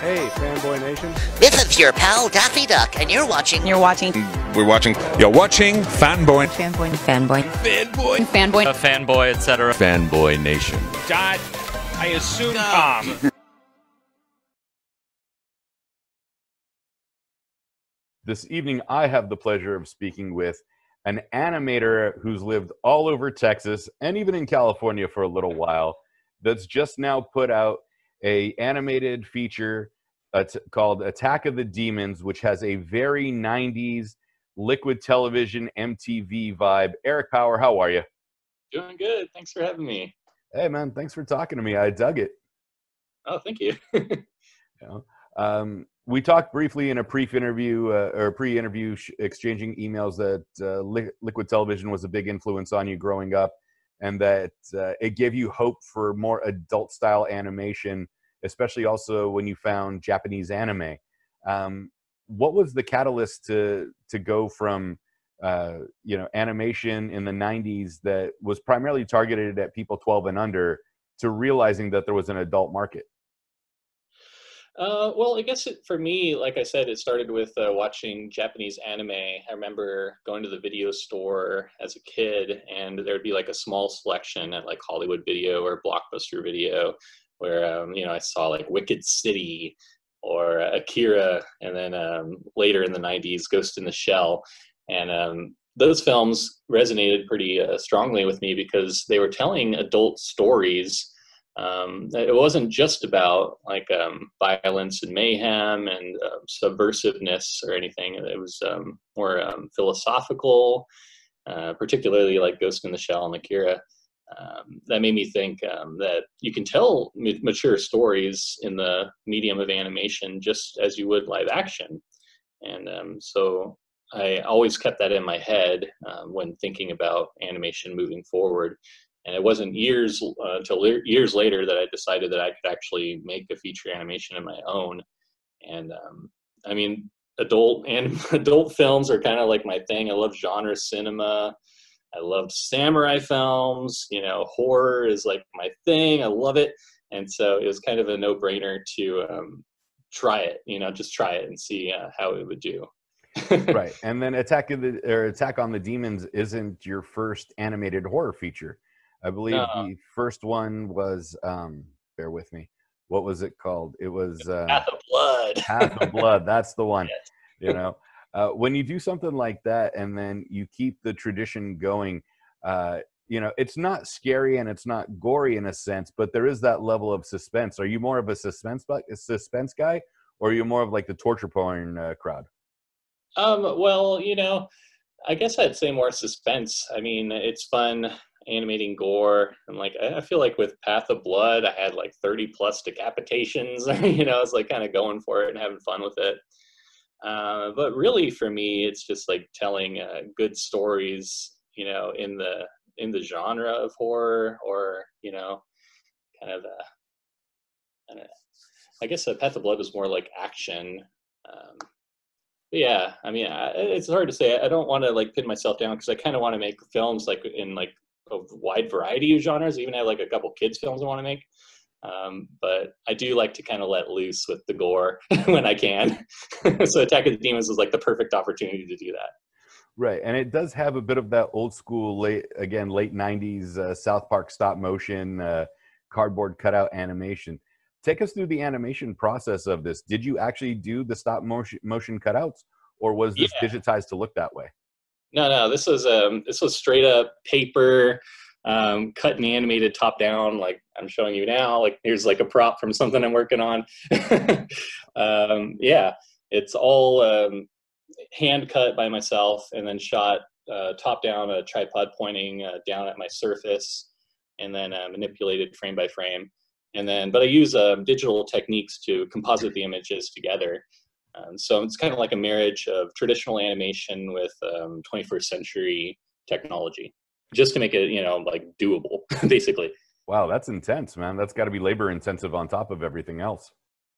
Hey, Fanboy Nation. This is your pal Daffy Duck, and you're watching. You're watching. We're watching. You're watching Fanboy. Fanboy. Fanboy. Fanboy. Fanboy. A fanboy, etc. Fanboy Nation. Dot. I assume. This evening, I have the pleasure of speaking with an animator who's lived all over Texas and even in California for a little while, that's just now put out an animated feature called Attack of the Demons, which has a very 90s Liquid Television MTV vibe. Eric Power, how are you? Doing good. Thanks for having me. Hey, man. Thanks for talking to me. I dug it. Oh, thank you. We talked briefly in a pre-interview exchanging emails that Liquid Television was a big influence on you growing up, and that it gave you hope for more adult-style animation, especially also when you found Japanese anime. What was the catalyst to go from you know, animation in the 90s that was primarily targeted at people 12 and under to realizing that there was an adult market? Well, I guess for me, like I said, it started with watching Japanese anime. I remember going to the video store as a kid, and there would be like a small selection at like Hollywood Video or Blockbuster Video, where you know, I saw like Wicked City or Akira, and then later in the 90s, Ghost in the Shell, and those films resonated pretty strongly with me because they were telling adult stories. It wasn't just about like violence and mayhem and subversiveness or anything. It was more philosophical, particularly like Ghost in the Shell and Akira. That made me think that you can tell mature stories in the medium of animation just as you would live action. And so I always kept that in my head when thinking about animation moving forward. And it wasn't years until years later that I decided that I could actually make a feature animation of my own. And I mean, adult films are kind of like my thing. I love genre cinema. I love samurai films. You know, horror is like my thing. I love it. And so it was kind of a no-brainer to try it. You know, just try it and see how it would do. Right. And then Attack on the Demons isn't your first animated horror feature. I believe the first one was, bear with me, what was it called? It was Path of Blood. Path of Blood, that's the one. Yes. You know, when you do something like that and then you keep the tradition going, you know, it's not scary and it's not gory in a sense, but there is that level of suspense. Are you more of a suspense guy, or are you more of like the torture porn crowd? Well, you know, I guess I'd say more suspense. I mean, it's fun animating gore, and like I feel like with Path of Blood I had like 30+ decapitations. You know, I was like kind of going for it and having fun with it, but really for me it's just like telling good stories, you know, in the genre of horror, or you know, kind of I don't know. I guess Path of Blood was more like action. Yeah, I mean, it's hard to say. I don't want to like pin myself down because I kind of want to make films like in like a wide variety of genres. I even have like a couple kids films I want to make, but I do like to kind of let loose with the gore when I can. So Attack of the Demons is like the perfect opportunity to do that. Right, and it does have a bit of that old school, late 90s South Park stop motion cardboard cutout animation. Take us through the animation process of this. Did you actually do the stop motion cutouts, or was this digitized to look that way? No, this was straight up paper, cut and animated top down, like I'm showing you now. Like here's like a prop from something I'm working on. Yeah, it's all hand cut by myself and then shot top down, a tripod pointing down at my surface, and then manipulated frame by frame. And then, but I use digital techniques to composite the images together. So it's kind of like a marriage of traditional animation with 21st century technology, just to make it, you know, like doable, basically. Wow, that's intense, man. That's got to be labor intensive on top of everything else.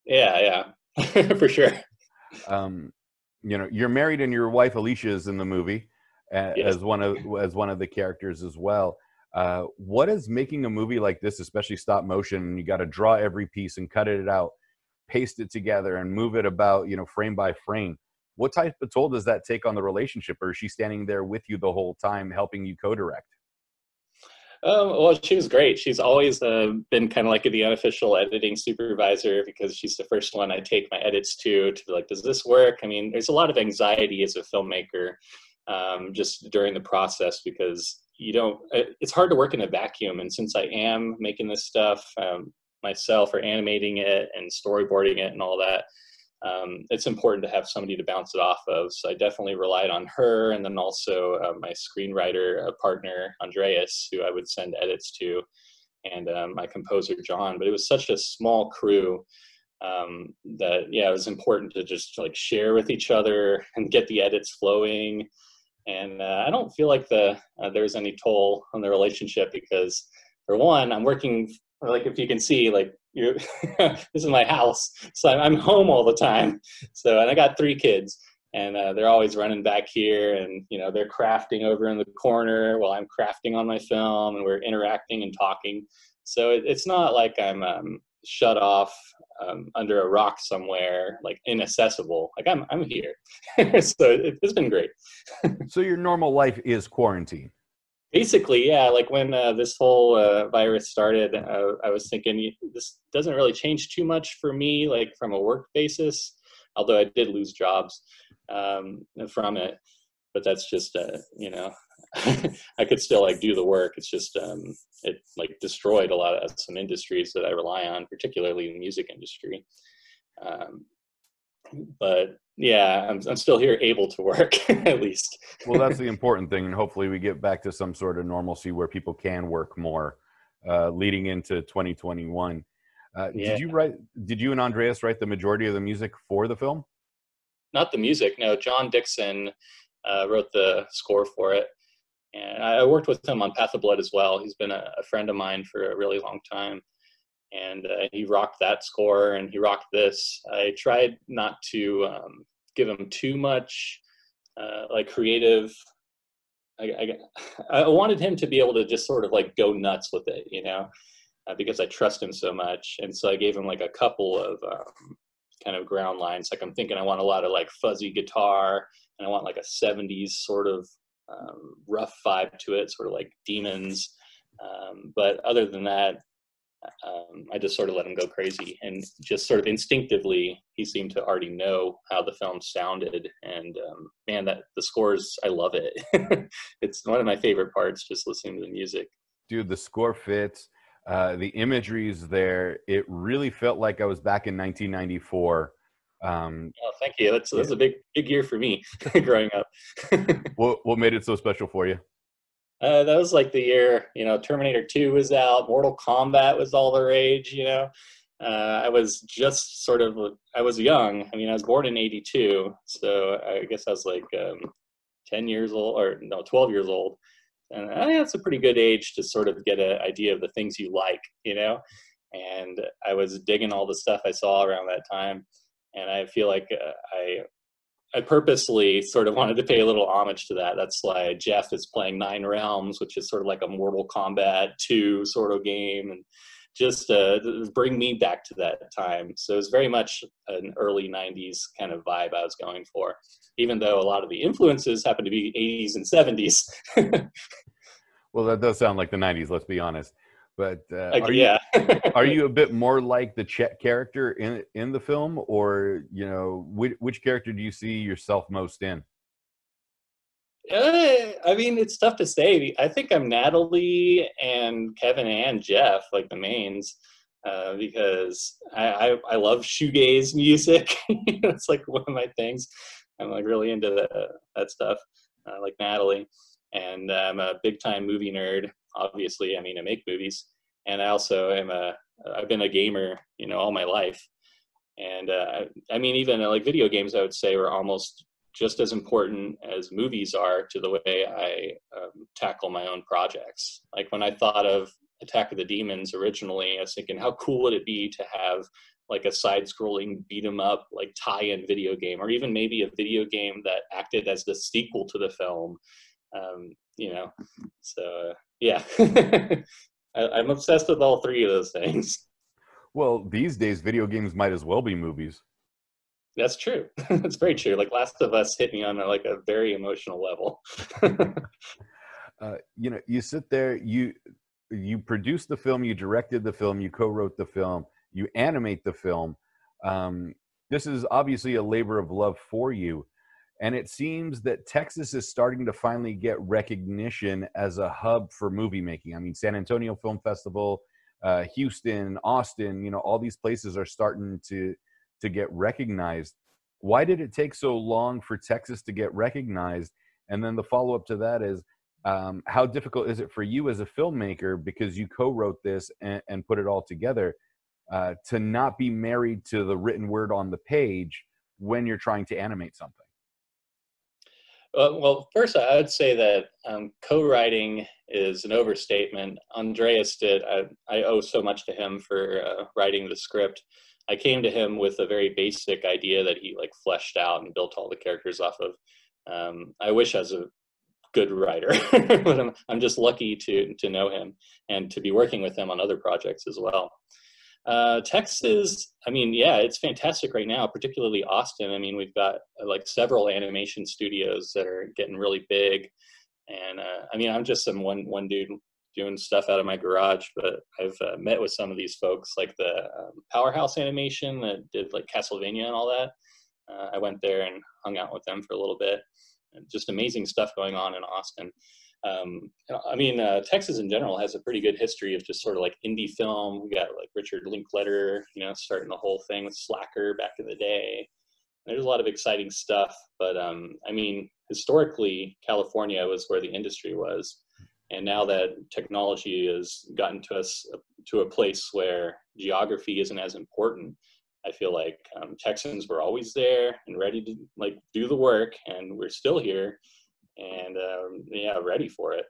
Yeah, for sure. You know, you're married, and your wife Alicia is in the movie yes. as one of the characters as well. What is making a movie like this, especially stop motion? You got to draw every piece and cut it out. paste it together and move it about, you know, frame by frame. What type of toll does that take on the relationship, or is she standing there with you the whole time helping you co-direct? Well, she was great. She's always been kind of like the unofficial editing supervisor, because she's the first one I take my edits to be like, does this work? I mean, there's a lot of anxiety as a filmmaker just during the process, because you don't, it's hard to work in a vacuum. And since I am making this stuff myself, or animating it and storyboarding it and all that, it's important to have somebody to bounce it off of. So I definitely relied on her, and then also my screenwriter partner, Andreas, who I would send edits to, and my composer, John. But it was such a small crew that, yeah, it was important to just like share with each other and get the edits flowing. And I don't feel like there's any toll on the relationship, because for one, I'm working, like if you can see, like this is my house, so I'm home all the time. So, and I got 3 kids, and they're always running back here, and you know, they're crafting over in the corner while I'm crafting on my film, and we're interacting and talking. So it's not like I'm shut off under a rock somewhere, like inaccessible. Like I'm here. So it's been great. So your normal life is quarantine. Basically, yeah, like when this whole virus started, I was thinking this doesn't really change too much for me, like from a work basis, although I did lose jobs from it. But that's just, you know, I could still like do the work. It's just, it like destroyed a lot of some industries that I rely on, particularly the music industry. But yeah, I'm still here, able to work at least. Well, that's the important thing, and hopefully we get back to some sort of normalcy where people can work more leading into 2021. Yeah. Did you and Andreas write the majority of the music for the film? Not the music, no. John Dixon wrote the score for it, and I worked with him on Path of Blood as well. He's been a friend of mine for a really long time. And he rocked that score, and he rocked this. I tried not to give him too much, like, creative. I wanted him to be able to just sort of, like, go nuts with it, you know, because I trust him so much. And so I gave him, like, a couple of kind of ground lines. Like, I'm thinking I want a lot of, like, fuzzy guitar, and I want, like, a 70s sort of rough vibe to it, sort of like Demons. But other than that, I just sort of let him go crazy, and just sort of instinctively he seemed to already know how the film sounded. And man, the scores, I love it. It's one of my favorite parts, just listening to the music. Dude, the score fits, the imagery is there. It really felt like I was back in 1994. Oh, thank you. That's a big year for me growing up. What made it so special for you? That was like the year, you know, Terminator 2 was out, Mortal Kombat was all the rage, you know. I was just sort of, I was young. I mean, I was born in 82, so I guess I was like 10 years old, or no, 12 years old. And I think that's a pretty good age to sort of get an idea of the things you like, you know. And I was digging all the stuff I saw around that time, and I feel like I purposely sort of wanted to pay a little homage to that. That's why Jeff is playing Nine Realms, which is sort of like a Mortal Kombat 2 sort of game, and just bring me back to that time. So it was very much an early 90s kind of vibe I was going for, even though a lot of the influences happened to be 80s and 70s. Well, that does sound like the 90s, let's be honest. But are you a bit more like the Chet character in the film, or you know, which character do you see yourself most in? I mean, it's tough to say. I think I'm Natalie and Kevin and Jeff, like the mains, because I love shoegaze music. That's like one of my things. I'm like really into that stuff, like Natalie. And I'm a big time movie nerd. Obviously, I mean, I make movies, and I also am I've been a gamer, you know, all my life. And I mean, even like video games, I would say, were almost just as important as movies are to the way I tackle my own projects. Like when I thought of Attack of the Demons originally, I was thinking, how cool would it be to have like a side-scrolling beat-em-up, like tie-in video game, or even maybe a video game that acted as the sequel to the film. You know, so yeah. I'm obsessed with all 3 of those things. Well, these days, video games might as well be movies. That's true. That's very true. Like, Last of Us hit me on a very emotional level. You know, you sit there, you produced the film, you directed the film, you co-wrote the film, you animate the film. This is obviously a labor of love for you. And it seems that Texas is starting to finally get recognition as a hub for movie making. I mean, San Antonio Film Festival, Houston, Austin, you know, all these places are starting to get recognized. Why did it take so long for Texas to get recognized? And then the follow-up to that is, how difficult is it for you as a filmmaker, because you co-wrote this and put it all together, to not be married to the written word on the page when you're trying to animate something? Well, first, I would say that co-writing is an overstatement. Andreas did. I owe so much to him for writing the script. I came to him with a very basic idea that he fleshed out and built all the characters off of. I wish I was a good writer, but I'm just lucky to know him and to be working with him on other projects as well. Texas, I mean, yeah, it's fantastic right now, particularly Austin. I mean, we've got several animation studios that are getting really big. And I mean, I'm just some one dude doing stuff out of my garage, but I've met with some of these folks, like the Powerhouse Animation that did Castlevania and all that. I went there and hung out with them for a little bit. And just amazing stuff going on in Austin. I mean, Texas in general has a pretty good history of just indie film. We got Richard Linkletter, you know, starting the whole thing with Slacker back in the day. There's a lot of exciting stuff, but I mean, historically, California was where the industry was. And now that technology has gotten to us to a place where geography isn't as important, I feel like Texans were always there and ready to do the work, and we're still here. And yeah, ready for it.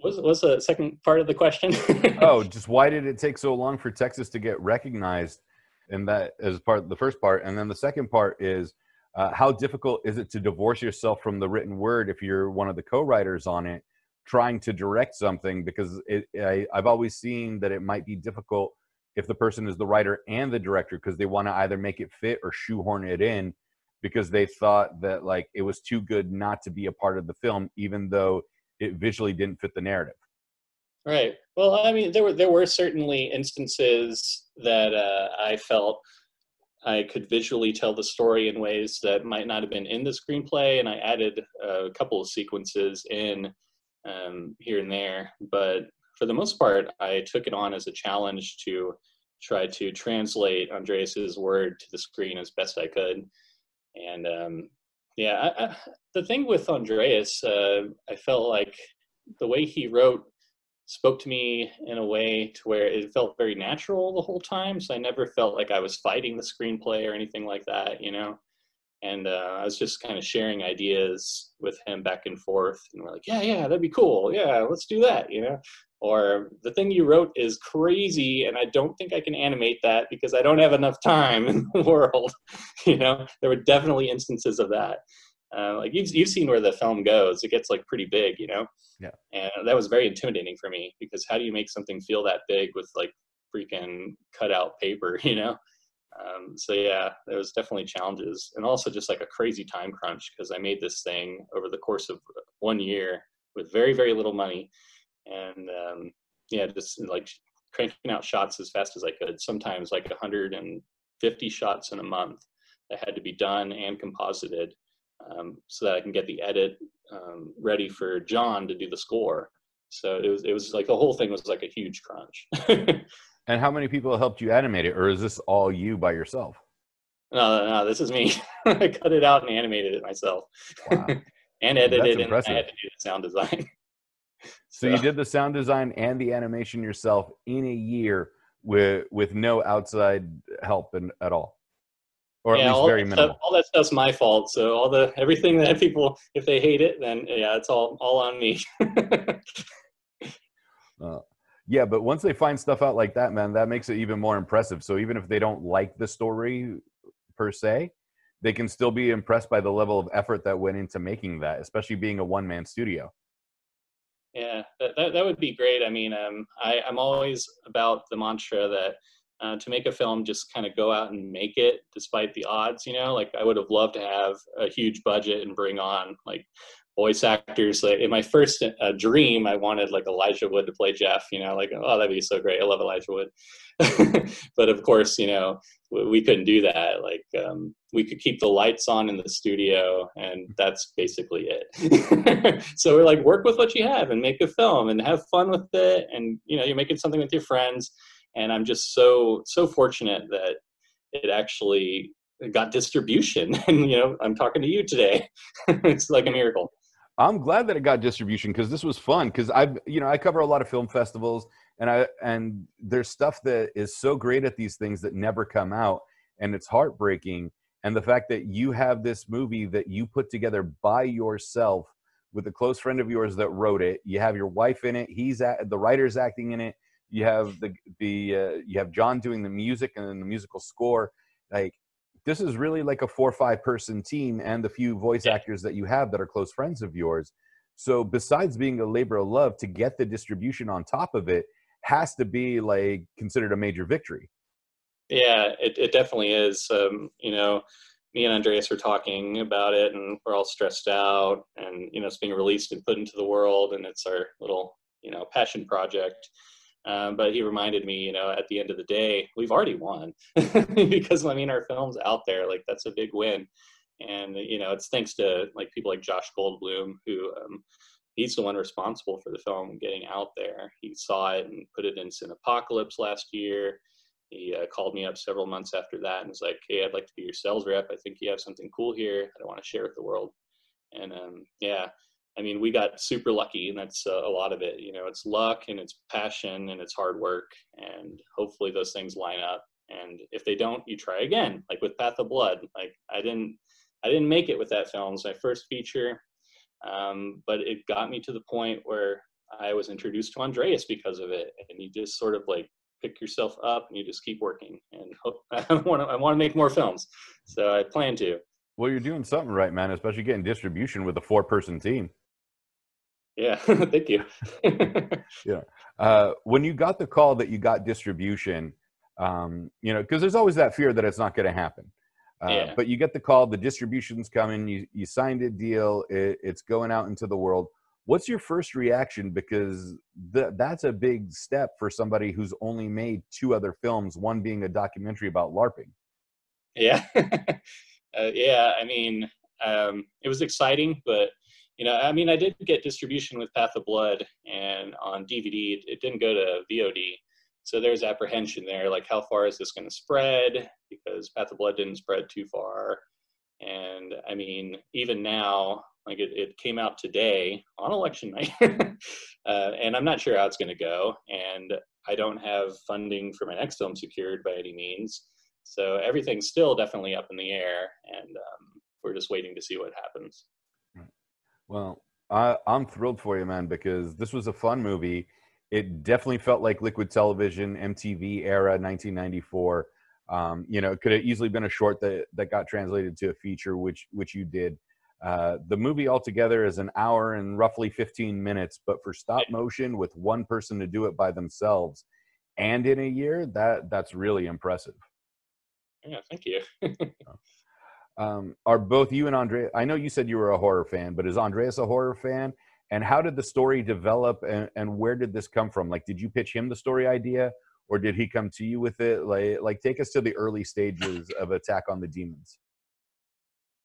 What's the second part of the question? Oh, just why did it take so long for Texas to get recognized? And that is part of the first part. And then the second part is, how difficult is it to divorce yourself from the written word if you're one of the co-writers on it, trying to direct something? Because I've always seen that it might be difficult if the person is the writer and the director, because they want to either make it fit or shoehorn it in, because they thought that it was too good not to be a part of the film, even though it visually didn't fit the narrative. Right. Well, I mean, there were certainly instances that I felt I could visually tell the story in ways that might not have been in the screenplay, and I added a couple of sequences in here and there. But for the most part, I took it on as a challenge to try to translate Andreas's word to the screen as best I could. And yeah, the thing with Andreas, I felt like the way he wrote spoke to me in a way to where it felt very natural the whole time. So I never felt like I was fighting the screenplay or anything like that, you know? And I was just kind of sharing ideas with him back and forth. And we're like, yeah, yeah, that'd be cool. Yeah, let's do that, you know? Or the thing you wrote is crazy, and I don't think I can animate that because I don't have enough time in the world. You know, there were definitely instances of that. Like you've seen where the film goes; it gets pretty big, you know. Yeah. And that was very intimidating for me, because how do you make something feel that big with freaking cutout paper, you know? So yeah, there was definitely challenges, and also just a crazy time crunch, because I made this thing over the course of 1 year with very, very little money. And yeah, just cranking out shots as fast as I could, sometimes 150 shots in a month that had to be done and composited, so that I can get the edit ready for John to do the score. So it was the whole thing was a huge crunch. And how many people helped you animate it, or is this all you by yourself? No, this is me. I cut it out and animated it myself. Wow. And edited it, and I had to do the sound design. So you did the sound design and the animation yourself in a year with no outside help at all, or yeah, at least very minimal. All that stuff's my fault. So everything that people, if they hate it, then yeah, it's all on me. Yeah, but once they find stuff out like that, man, that makes it even more impressive. So even if they don't like the story per se, they can still be impressed by the level of effort that went into making that, especially being a one-man studio. Yeah, that would be great. I mean, I'm always about the mantra that to make a film, just kind of go out and make it despite the odds, you know? Like, I would have loved to have a huge budget and bring on, like, voice actors. Like, in my first dream, I wanted, like, Elijah Wood to play Jeff, you know? Like, oh, that'd be so great. I love Elijah Wood. But, of course, you know, we couldn't do that. Like, we could keep the lights on in the studio, and that's basically it. So we're like, work with what you have and make a film and have fun with it. And, you know, you're making something with your friends. And I'm just so fortunate that it actually got distribution. And, you know, I'm talking to you today. It's like a miracle. I'm glad that it got distribution, because this was fun. Because I cover a lot of film festivals, and there's stuff that is so great at these things that never come out, and it's heartbreaking. And the fact that you have this movie that you put together by yourself with a close friend of yours that wrote it, you have your wife in it. The writer's acting in it. You have you have John doing the music and then the musical score. Like, this is really like a 4 or 5 person team, and the few voice actors that you have that are close friends of yours. So besides being a labor of love, to get the distribution on top of it has to be like considered a major victory. Yeah, it definitely is. You know, me and Andreas were talking about it, and we're all stressed out, and, you know, it's being released and put into the world, and it's our little, you know, passion project. But he reminded me, you know, at the end of the day, we've already won. Because, I mean, our film's out there. Like, that's a big win. And, you know, it's thanks to, like, people like Josh Goldblum, who he's the one responsible for the film getting out there. He saw it and put it in Cinepocalypse last year. He called me up several months after that and was like, hey, I'd like to be your sales rep. I think you have something cool here that I want to share with the world. And, yeah. I mean, we got super lucky, and that's a lot of it. You know, it's luck, and it's passion, and it's hard work, and hopefully those things line up. And if they don't, you try again, like with Path of Blood. Like, I didn't make it with that film. It's my first feature, but it got me to the point where I was introduced to Andreas because of it, and you just sort of like pick yourself up, and you just keep working. And I want to make more films, so I plan to. Well, you're doing something right, man, especially getting distribution with a 4-person team. Yeah, thank you. Yeah. When you got the call that you got distribution, you know, because there's always that fear that it's not going to happen. Yeah. But you get the call, the distribution's coming, you signed a deal, it's going out into the world. What's your first reaction? Because that's a big step for somebody who's only made 2 other films, one being a documentary about LARPing. Yeah. Yeah, I mean, it was exciting, but... You know, I mean, I did get distribution with Path of Blood, and on DVD, it didn't go to VOD. So there's apprehension there, like, how far is this going to spread? Because Path of Blood didn't spread too far. And I mean, even now, like, it came out today on election night, and I'm not sure how it's going to go. And I don't have funding for my next film secured by any means. So everything's still definitely up in the air, and we're just waiting to see what happens. Well, I'm thrilled for you, man, because this was a fun movie. It definitely felt like Liquid Television, MTV era, 1994. You know, it could have easily been a short that got translated to a feature, which you did. The movie altogether is an hour and roughly 15 minutes, but for stop motion with one person to do it by themselves and in a year, that's really impressive. Yeah, thank you. Are both you and Andreas, I know you said you were a horror fan, but is Andreas a horror fan? And how did the story develop, and where did this come from? Like, did you pitch him the story idea, or did he come to you with it? Like take us to the early stages of Attack on the Demons.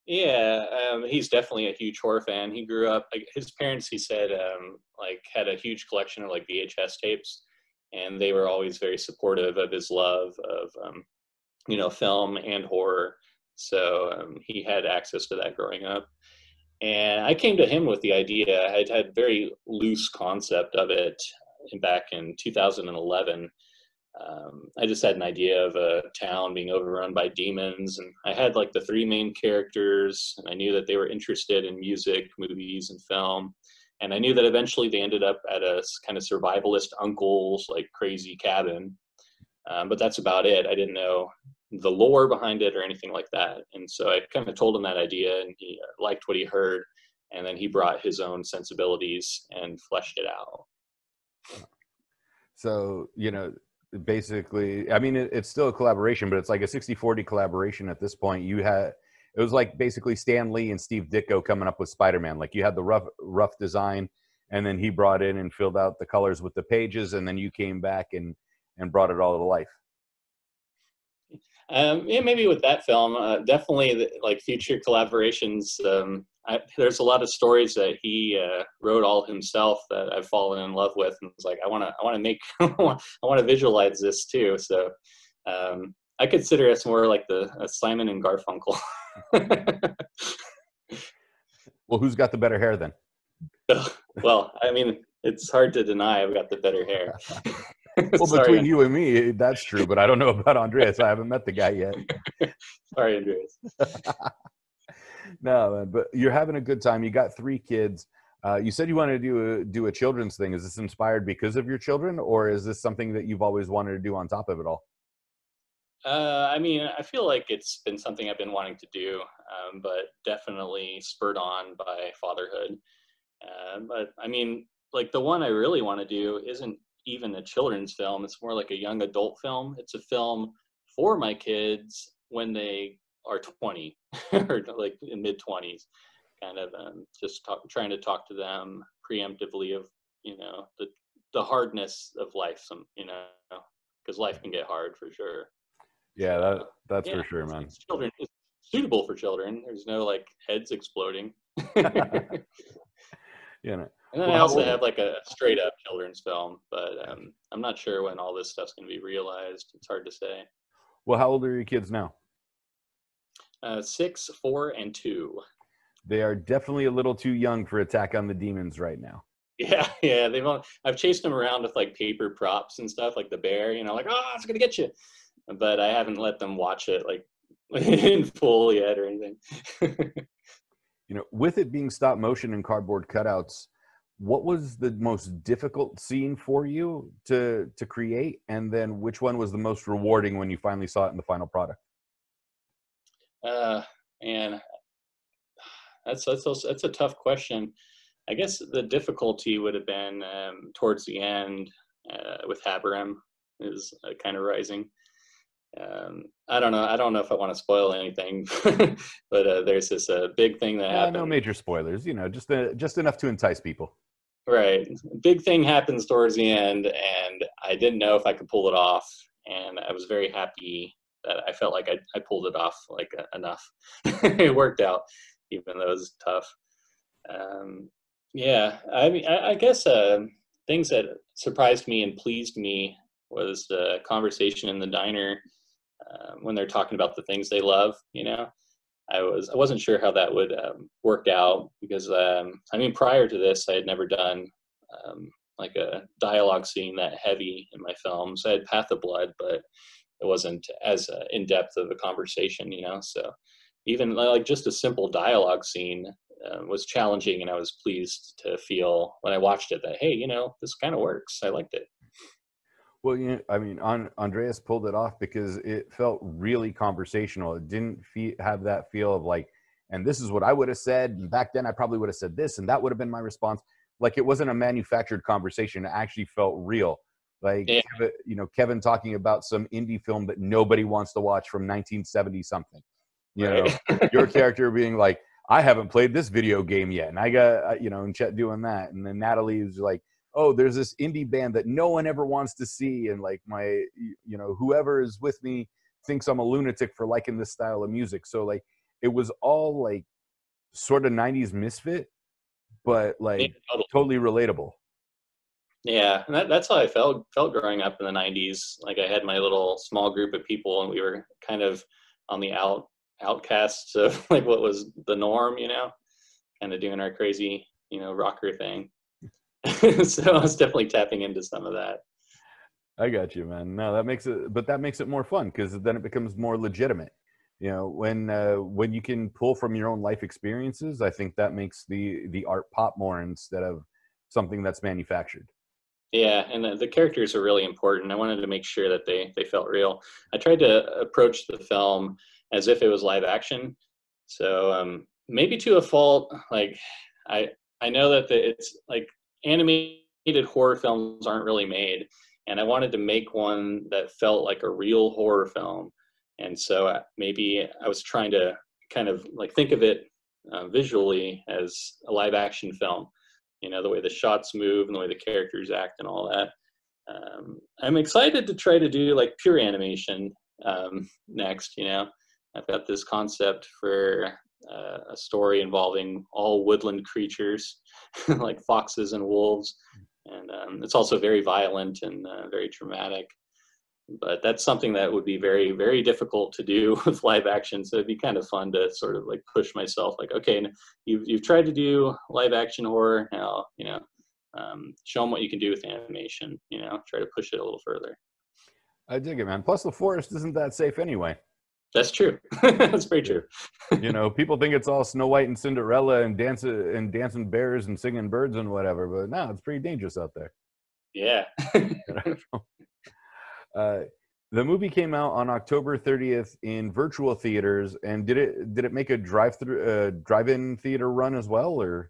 Yeah, he's definitely a huge horror fan. He grew up, like, his parents, he said, like, had a huge collection of, like, VHS tapes, and they were always very supportive of his love of, you know, film and horror. So he had access to that growing up, and I came to him with the idea. I had very loose concept of it back in 2011. I just had an idea of a town being overrun by demons, and I had, like, the 3 main characters, and I knew that they were interested in music, movies, and film, and I knew that eventually they ended up at a kind of survivalist uncle's, like, crazy cabin, but that's about it. I didn't know the lore behind it or anything like that. And so I kind of told him that idea, and he liked what he heard, and then he brought his own sensibilities and fleshed it out. So, you know, basically, I mean, it's still a collaboration, but it's like a 60-40 collaboration at this point. You had, it was like basically Stan Lee and Steve Ditko coming up with Spider-Man. Like you had the rough design, and then he brought in and filled out the colors with the pages, and then you came back and brought it all to life. Yeah, maybe with that film, definitely like future collaborations. There's a lot of stories that he wrote all himself that I've fallen in love with, and it's like I want to make, I want to visualize this too. So I consider us more like the Simon and Garfunkel. Well, who's got the better hair then? Well, I mean, it's hard to deny I've got the better hair. Well, between you and me, that's true, but I don't know about Andreas. I haven't met the guy yet. Sorry, Andreas. No, but you're having a good time. You got 3 kids. You said you wanted to do a children's thing. Is this inspired because of your children, or is this something that you've always wanted to do on top of it all? I mean, I feel like it's been something I've been wanting to do, but definitely spurred on by fatherhood. But I mean, like the one I really want to do isn't even a children's film. It's more like a young adult film. It's a film for my kids when they are 20 or like in mid-20s, kind of just trying to talk to them preemptively of, you know, the hardness of life, some, you know, because life can get hard for sure. Yeah, that's yeah, for sure, man. It's children. It's suitable for children. There's no like heads exploding. You know. And then I also have like a straight up children's film, but I'm not sure when all this stuff's going to be realized. It's hard to say. Well, how old are your kids now? 6, 4, and 2. They are definitely a little too young for Attack on the Demons right now. Yeah, yeah. I've chased them around with like paper props and stuff, like the bear, you know, like, oh, it's going to get you. But I haven't let them watch it like in full yet or anything. You know, with it being stop motion and cardboard cutouts, what was the most difficult scene for you to create? And then which one was the most rewarding when you finally saw it in the final product? And that's a tough question. I guess the difficulty would have been towards the end with Haberim is kind of rising. I don't know. I don't know if I want to spoil anything, but there's this big thing that happened. No major spoilers, you know, just enough to entice people. Right. Big thing happens towards the end, and I didn't know if I could pull it off, and I was very happy that I felt like I pulled it off like enough. It worked out, even though it was tough. Yeah, I mean, I guess things that surprised me and pleased me was the conversation in the diner. When they're talking about the things they love, you know, I wasn't sure how that would work out because, I mean, prior to this, I had never done like a dialogue scene that heavy in my films. I had Path of Blood, but it wasn't as in depth of a conversation, you know. So even like just a simple dialogue scene was challenging, and I was pleased to feel when I watched it that, hey, you know, this kind of works. I liked it. Well, you know, I mean, Andreas pulled it off because it felt really conversational. It didn't have that feel of like, and this is what I would have said, and back then I probably would have said this, and that would have been my response. Like, it wasn't a manufactured conversation. It actually felt real. Like, yeah. You know, Kevin talking about some indie film that nobody wants to watch from 1970-something. You right. know, your character being like, I haven't played this video game yet, and I got, you know, and Chet doing that, and then Natalie is like, oh, there's this indie band that no one ever wants to see, and like my, you know, whoever is with me thinks I'm a lunatic for liking this style of music. So like, it was all like sort of 90s misfit, but like yeah, totally relatable. Yeah, and that's how I felt growing up in the 90s. Like, I had my little small group of people, and we were kind of on the outcasts of like what was the norm, you know, kind of doing our crazy, you know, rocker thing. So I was definitely tapping into some of that. I got you, man. No, that makes it more fun, because then it becomes more legitimate. You know, when you can pull from your own life experiences, I think that makes the art pop more instead of something that's manufactured. Yeah, and the characters are really important. I wanted to make sure that they felt real. I tried to approach the film as if it was live action. So maybe to a fault, like I know that it's like, animated horror films aren't really made And I wanted to make one that felt like a real horror film. And so maybe I was trying to kind of like think of it visually as a live action film, you know, the way the shots move and the way the characters act and all that. I'm excited to try to do like pure animation next, you know. I've got this concept for a story involving all woodland creatures like foxes and wolves. And it's also very violent and very dramatic. But that's something that would be very, very difficult to do with live action. So it'd be kind of fun to sort of like push myself, like, okay, you've tried to do live action horror now, you know, show them what you can do with animation, you know, try to push it a little further. I dig it, man. Plus the forest isn't that safe anyway. That's true. That's very true. You know, people think it's all Snow White and Cinderella and dancing bears and singing birds and whatever, but no, it's pretty dangerous out there. Yeah. The movie came out on October 30th in virtual theaters, and did it make a drive-in theater run as well, or?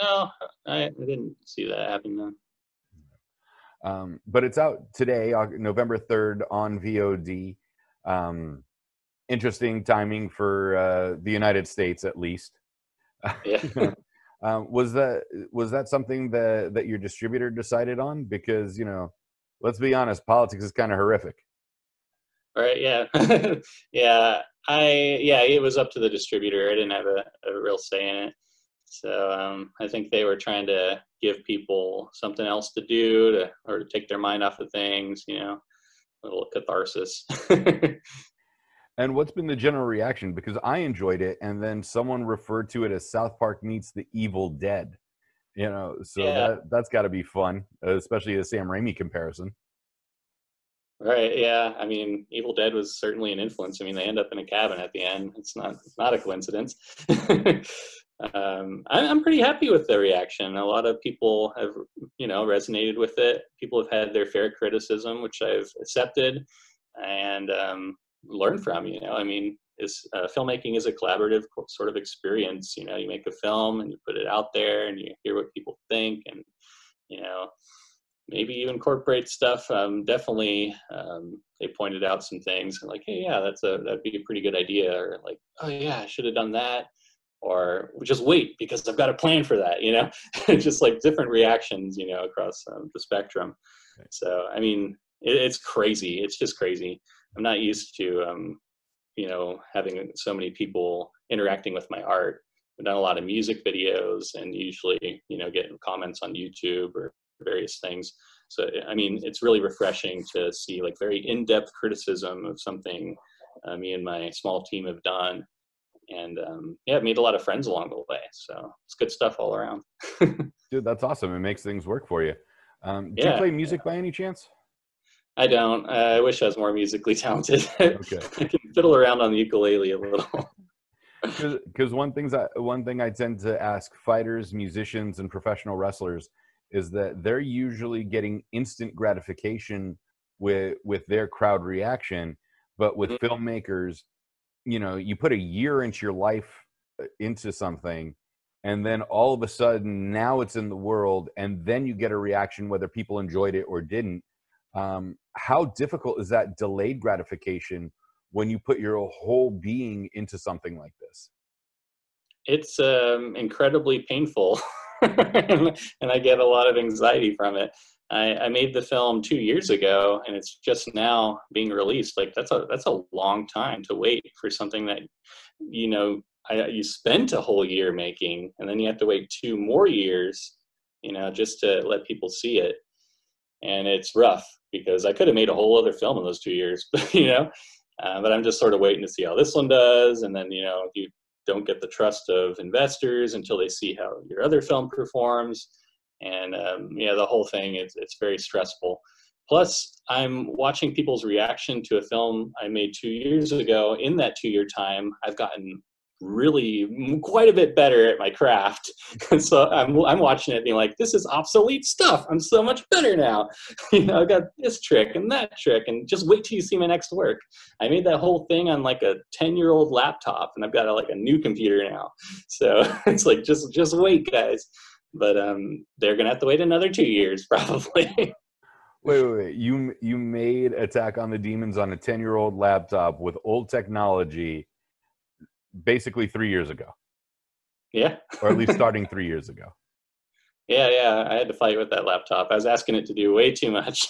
No, I didn't see that happen, though. But it's out today, November 3rd, on VOD. Interesting timing for the United States, at least. Yeah. Was that something that your distributor decided on? Because, you know, let's be honest, politics is kind of horrific. All right. Yeah. Yeah, it was up to the distributor. I didn't have a real say in it. So I think they were trying to give people something else to do or to take their mind off of things, you know, a little catharsis. And what's been the general reaction? Because I enjoyed it, and then someone referred to it as South Park meets the Evil Dead. You know, so yeah. That's got to be fun, especially a Sam Raimi comparison. Right, yeah. I mean, Evil Dead was certainly an influence. I mean, they end up in a cabin at the end. It's not a coincidence. I'm pretty happy with the reaction. A lot of people have, you know, resonated with it. People have had their fair criticism, which I've accepted and learned from, you know. I mean, filmmaking is a collaborative sort of experience. You know, you make a film and you put it out there and you hear what people think, and you know, maybe you incorporate stuff. Definitely, they pointed out some things and like, hey, yeah, that'd be a pretty good idea, or like, oh yeah, I should have done that, or just wait because I've got a plan for that. You know, just like different reactions, you know, across the spectrum. Okay. So I mean, it's crazy. It's just crazy. I'm not used to. You know, having so many people interacting with my art. I've done a lot of music videos and usually, you know, getting comments on YouTube or various things. So, I mean, it's really refreshing to see like very in-depth criticism of something me and my small team have done. And yeah, I've made a lot of friends along the way. So it's good stuff all around. Dude, that's awesome. It makes things work for you. Do you play music by any chance? I don't. I wish I was more musically talented. Okay. I can fiddle around on the ukulele a little. Because one thing I tend to ask fighters, musicians, and professional wrestlers is that they're usually getting instant gratification with their crowd reaction. But with filmmakers, you know, you put a year into your life into something, and then all of a sudden now it's in the world, and then you get a reaction whether people enjoyed it or didn't. How difficult is that delayed gratification when you put your whole being into something like this? It's incredibly painful, and I get a lot of anxiety from it. I made the film 2 years ago, and it's just now being released. Like that's a long time to wait for something that, you know, you spent a whole year making, and then you have to wait 2 more years, you know, just to let people see it. And it's rough because I could have made a whole other film in those 2 years, you know, but I'm just sort of waiting to see how this one does. And then, you know, you don't get the trust of investors until they see how your other film performs. And yeah, the whole thing, it's very stressful. Plus, I'm watching people's reaction to a film I made 2 years ago. In that 2 year time, I've gotten really quite a bit better at my craft. And so I'm watching it being like, this is obsolete stuff. I'm so much better now. You know, I've got this trick and that trick, and just wait till you see my next work. I made that whole thing on like a 10-year-old laptop, and I've got like a new computer now. So it's like, just wait, guys. But they're going to have to wait another 2 years probably. Wait. You made Attack on the Demons on a 10-year-old laptop with old technology basically 3 years ago. Yeah. Or at least starting 3 years ago. Yeah. I had to fight with that laptop. I was asking it to do way too much.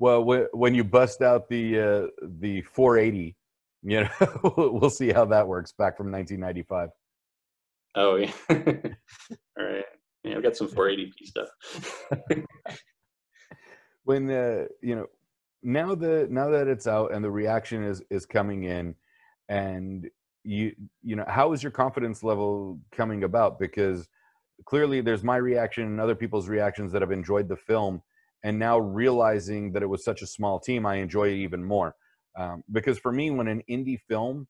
Well, when you bust out the 480, you know, we'll see how that works back from 1995. Oh, yeah. All right. Yeah, I've got some 480p stuff. When, you know, now that it's out and the reaction is coming in, and you know, how is your confidence level coming about? Because clearly there's my reaction and other people's reactions that have enjoyed the film. And now realizing that it was such a small team, I enjoy it even more. Because for me, when an indie film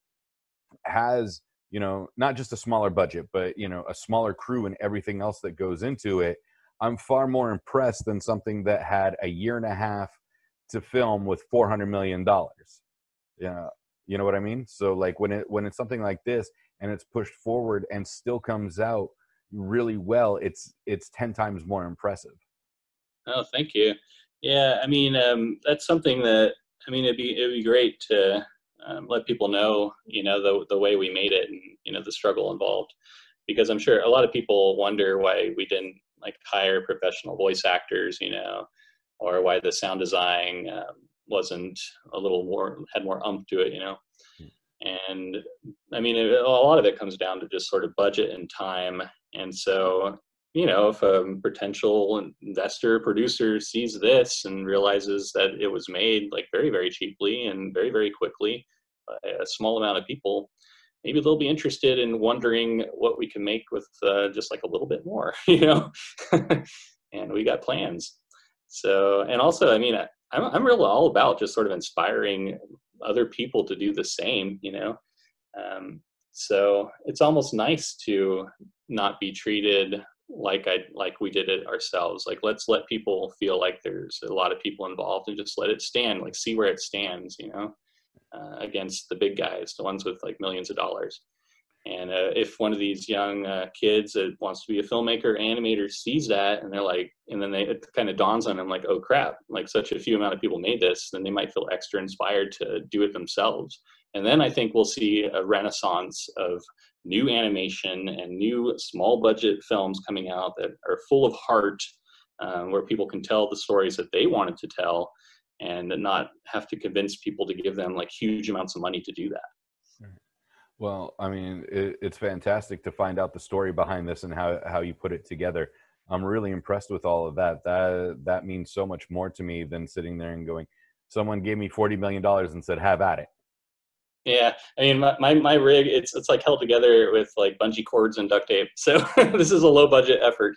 has, you know, not just a smaller budget, but, you know, a smaller crew and everything else that goes into it, I'm far more impressed than something that had a year and a half to film with $400 million. Yeah. You know what I mean? So like when it's something like this and it's pushed forward and still comes out really well, it's 10 times more impressive. Oh, thank you. Yeah, I mean, that's something that, I mean, it'd be great to let people know, you know, the way we made it and, you know, the struggle involved, because I'm sure a lot of people wonder why we didn't like hire professional voice actors, you know, or why the sound design wasn't a little more, had more oomph to it, you know. And I mean, a lot of it comes down to just sort of budget and time. And so, you know, if a potential investor or producer sees this and realizes that it was made like very, very cheaply and very, very quickly by a small amount of people, maybe they'll be interested in wondering what we can make with just like a little bit more, you know, and we got plans. So, and also, I mean, I'm really all about just sort of inspiring other people to do the same, you know? So it's almost nice to not be treated like we did it ourselves. Like, let's let people feel like there's a lot of people involved and just let it stand, like see where it stands, you know, against the big guys, the ones with like millions of dollars. And if one of these young kids that wants to be a filmmaker, animator sees that and they're like, and then it kind of dawns on them like, oh crap, like such a few amount of people made this, then they might feel extra inspired to do it themselves. And then I think we'll see a renaissance of new animation and new small budget films coming out that are full of heart, where people can tell the stories that they wanted to tell and not have to convince people to give them like huge amounts of money to do that. Well, I mean, it's fantastic to find out the story behind this and how you put it together. I'm really impressed with all of that. That means so much more to me than sitting there and going, someone gave me $40 million and said, have at it. Yeah, I mean, my rig, it's like held together with like bungee cords and duct tape. So this is a low budget effort.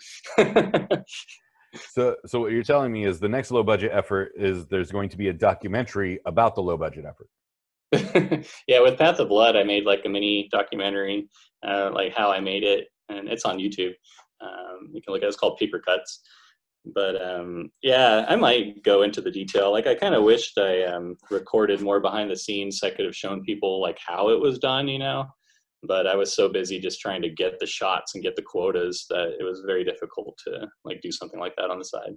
So what you're telling me is the next low budget effort is there's going to be a documentary about the low budget effort. Yeah, with Path of Blood, I made like a mini documentary, like how I made it, and it's on YouTube. You can look at it. It's called Paper Cuts. But yeah, I might go into the detail. Like I kind of wished I recorded more behind the scenes so I could have shown people like how it was done, you know, but I was so busy just trying to get the shots and get the quotas that it was very difficult to like do something like that on the side.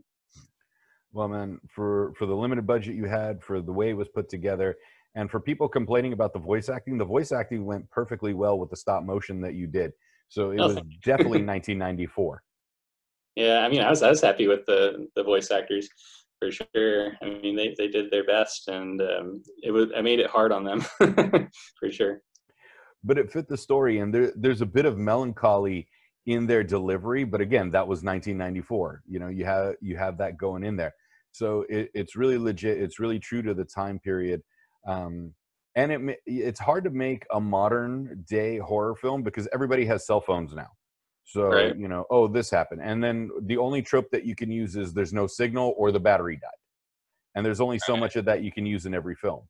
Well, man, for the limited budget you had, for the way it was put together, and for people complaining about the voice acting went perfectly well with the stop motion that you did. So it was definitely 1994. Yeah, I mean, I was happy with the voice actors for sure. I mean, they did their best, and I made it hard on them for sure. But it fit the story, and there's a bit of melancholy in their delivery. But again, that was 1994. You know, you have that going in there. So it's really legit. It's really true to the time period. And it's hard to make a modern day horror film because everybody has cell phones now. So, right. You know, oh, this happened. And then the only trope that you can use is there's no signal or the battery died. And there's only so much of that you can use in every film.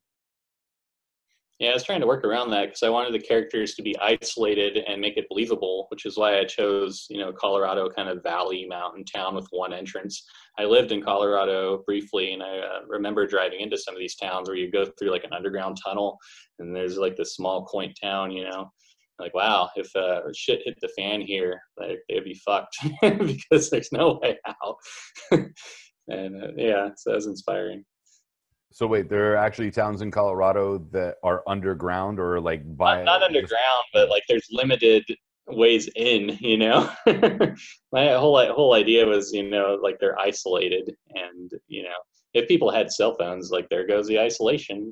Yeah, I was trying to work around that because I wanted the characters to be isolated and make it believable, which is why I chose, you know, Colorado kind of valley mountain town with one entrance. I lived in Colorado briefly, and I remember driving into some of these towns where you go through like an underground tunnel and there's like this small quaint town, you know, Like, wow, if shit hit the fan here, like, they'd be fucked because there's no way out. And yeah, so that was inspiring. So wait, there are actually towns in Colorado that are underground or like by... Not underground, but like there's limited ways in, you know? My whole idea was, you know, like they're isolated and, you know, if people had cell phones, like there goes the isolation.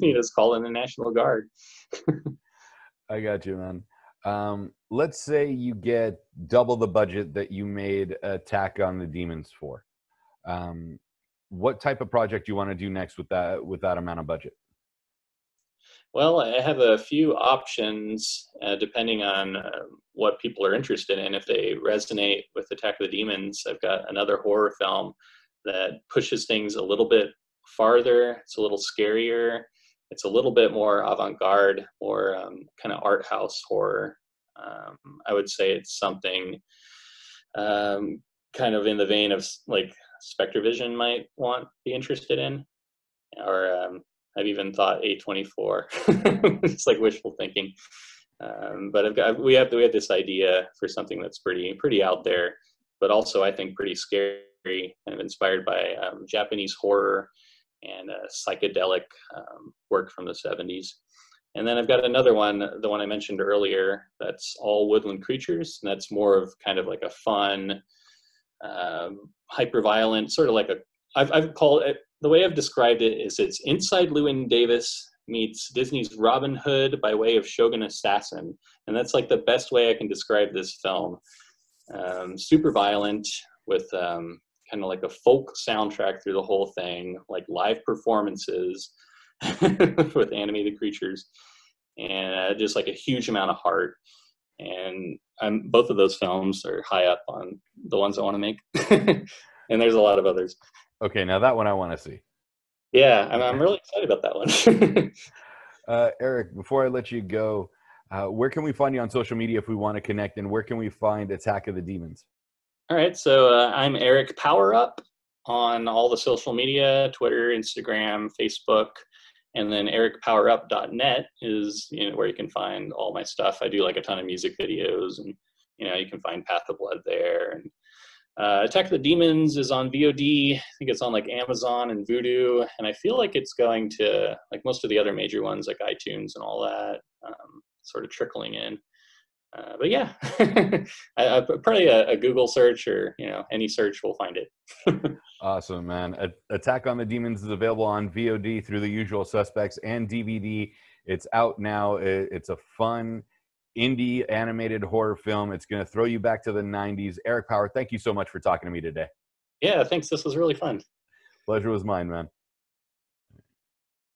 You just call in the National Guard. I got you, man. Let's say you get double the budget that you made Attack on the Demons for. What type of project do you want to do next with that amount of budget? Well, I have a few options depending on what people are interested in. If they resonate with Attack of the Demons, I've got another horror film that pushes things a little bit farther. It's a little scarier. It's a little bit more avant-garde or kind of art house horror. I would say it's something kind of in the vein of like Spectre Vision might be interested in, or I've even thought A24. It's like wishful thinking, but we have this idea for something that's pretty out there, but also I think pretty scary, kind of inspired by Japanese horror and psychedelic work from the 70s. And then I've got another one, the one I mentioned earlier, that's all woodland creatures, and that's more of kind of like a fun, hyper-violent, sort of like a, I've called it, the way I've described it is it's Inside Llewyn Davis meets Disney's Robin Hood by way of Shogun Assassin. And that's like the best way I can describe this film. Super violent with kind of like a folk soundtrack through the whole thing, like live performances with animated creatures, and just like a huge amount of heart. And both of those films are high up on the ones I want to make. And there's a lot of others. Okay, now that one I want to see. Yeah, I'm really excited about that one. Eric, before I let you go, where can we find you on social media if we want to connect, and where can we find Attack of the Demons? All right, so I'm Eric Power Up on all the social media, Twitter, Instagram, Facebook. And then ericpowerup.net is, you know, where you can find all my stuff. I do like a ton of music videos, and, you know, you can find Path of Blood there. And Attack of the Demons is on VOD. I think it's on like Amazon and Vudu. And I feel like it's going to, like most of the other major ones, like iTunes and all that, sort of trickling in. But yeah, probably a Google search or, you know, any search will find it. Awesome, man. Attack on the Demons is available on VOD through the usual suspects and DVD. It's out now. It's a fun indie animated horror film. It's going to throw you back to the 90s. Eric Power, thank you so much for talking to me today. Yeah, thanks. This was really fun. Pleasure was mine, man.